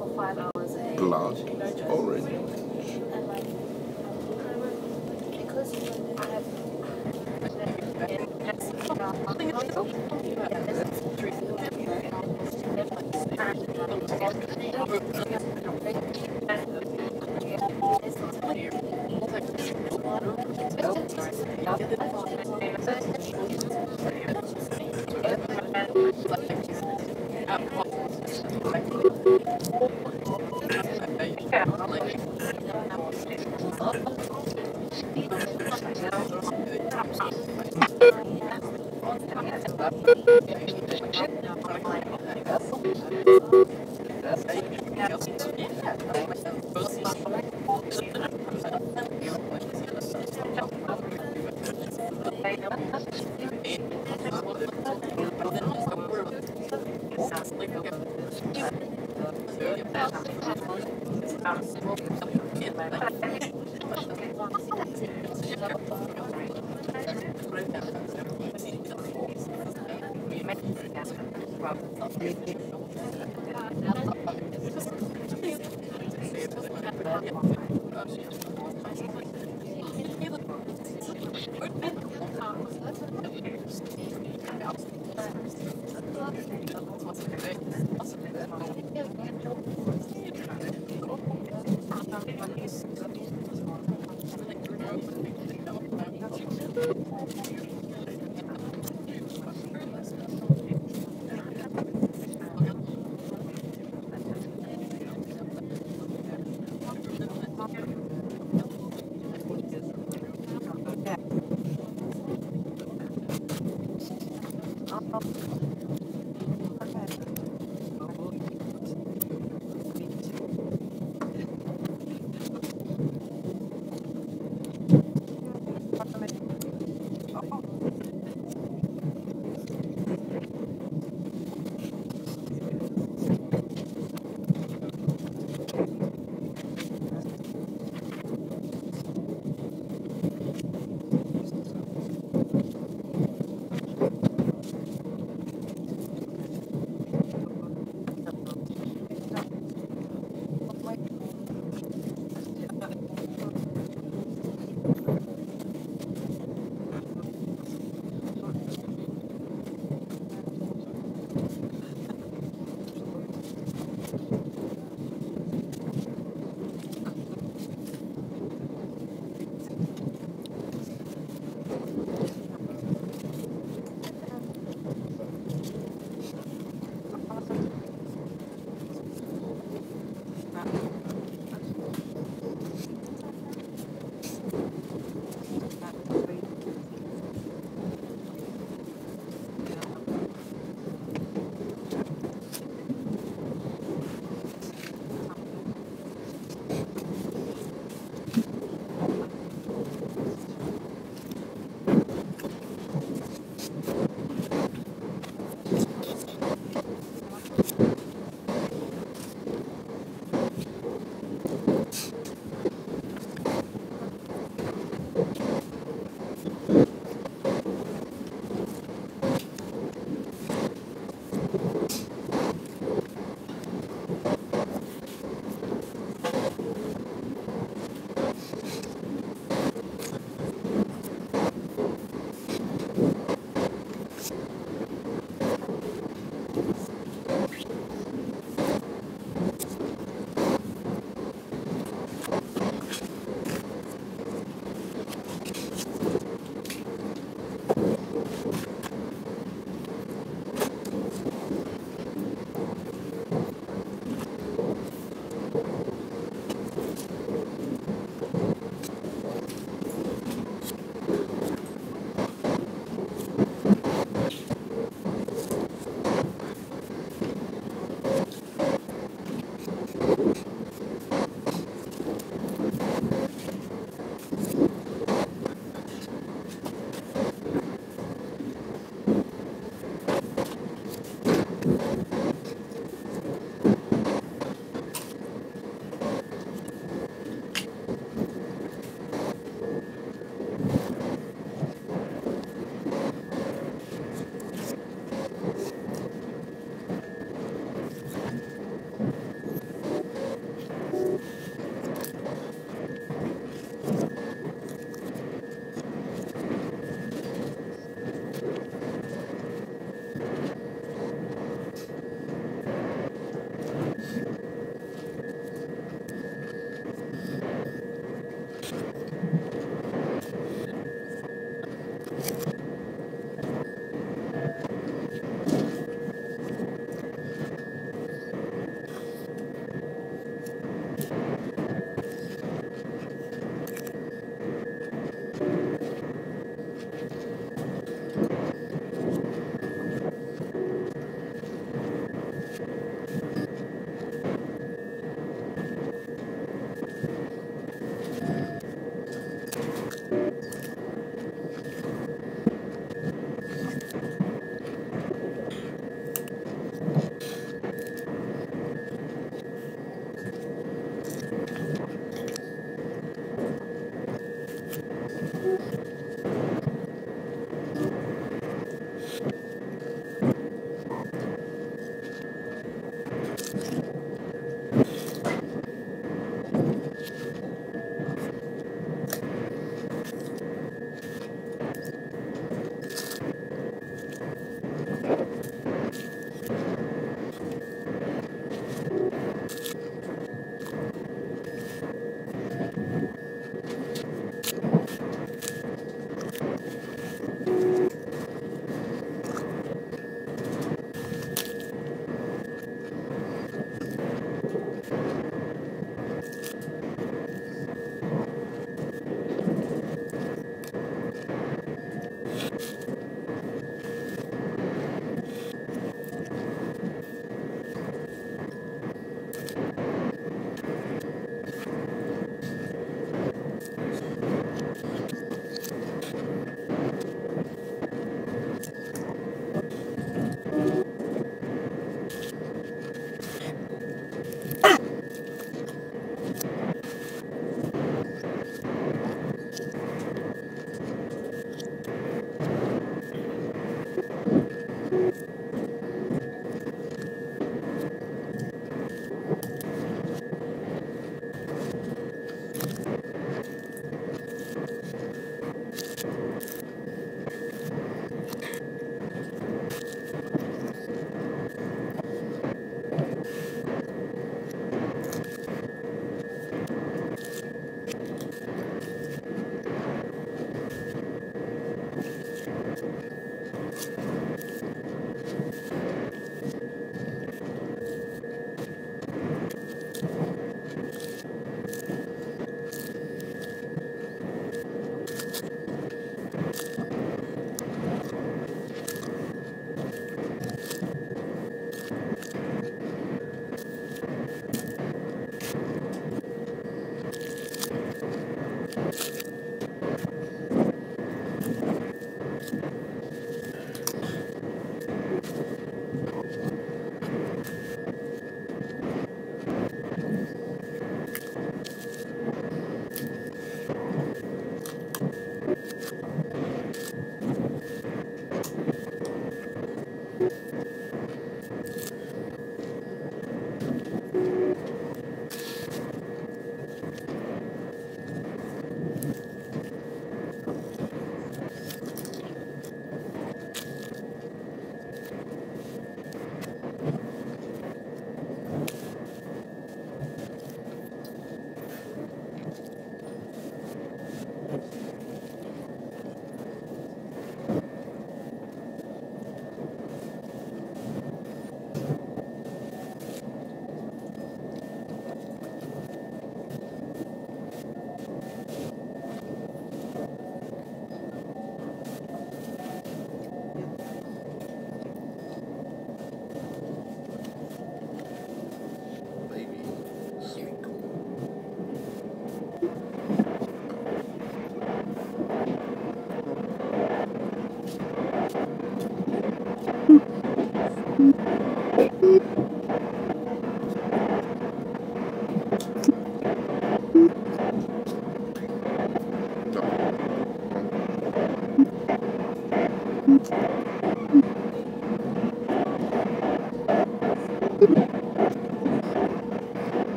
for 5 hours a day. Blood orange. And like, because I have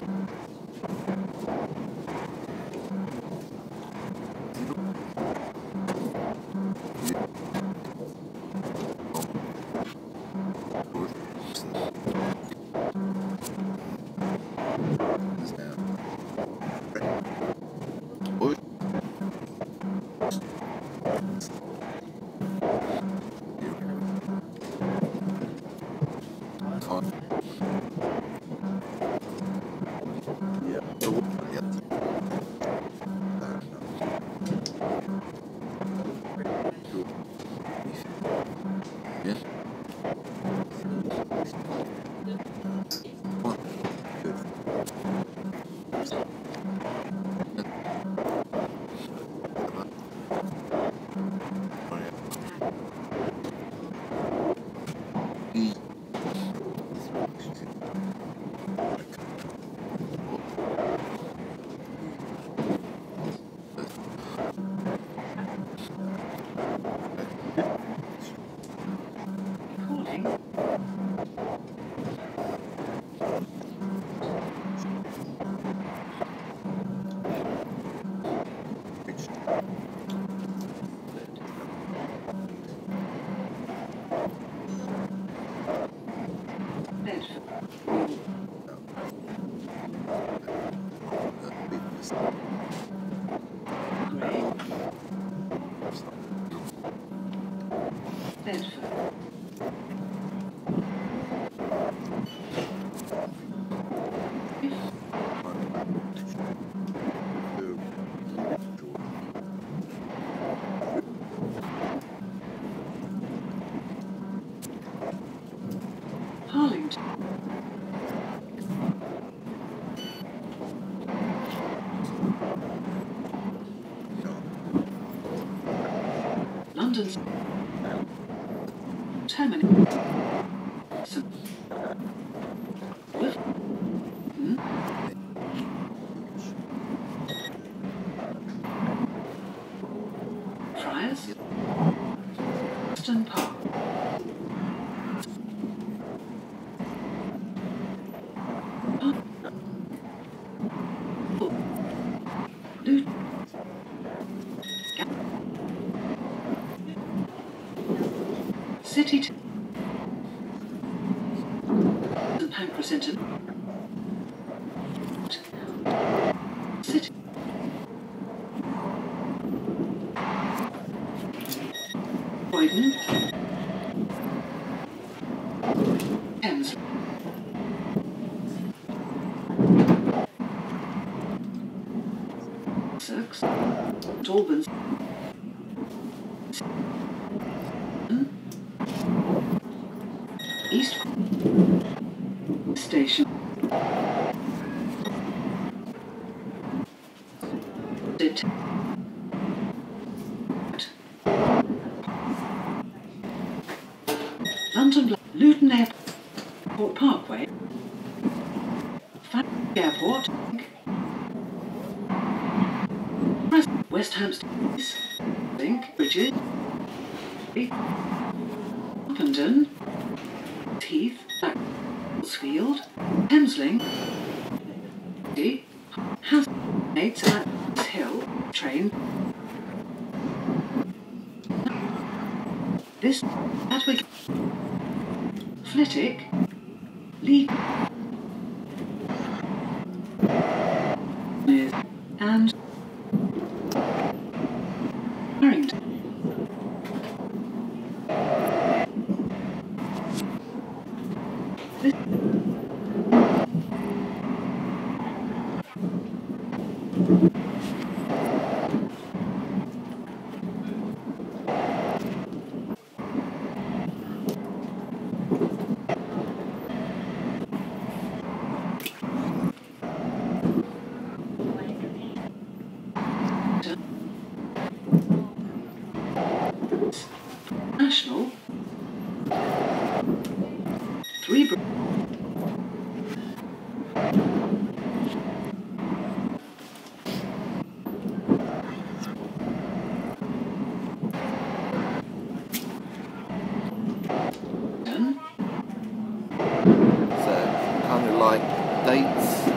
Dates,